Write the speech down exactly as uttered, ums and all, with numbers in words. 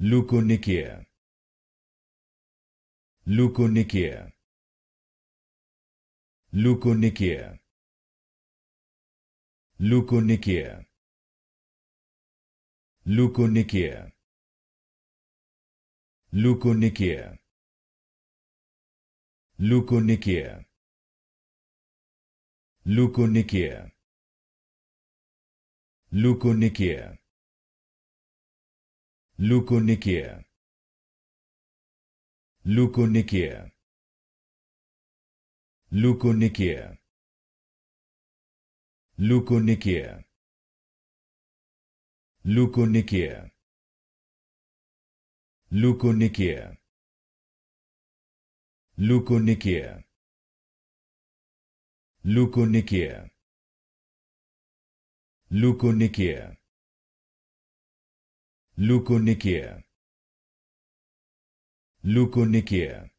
Leukonychia. Leukonychia. Leukonychia. Leukonychia. Leukonychia. Leukonychia. Leukonychia. Leukonychia. Leukonychia. Leukonychia. Leukonychia. Leukonychia. Leukonychia. Leukonychia. Leukonychia. Leukonychia. Leukonychia. Leukonychia. Leukonychia. Leukonychia.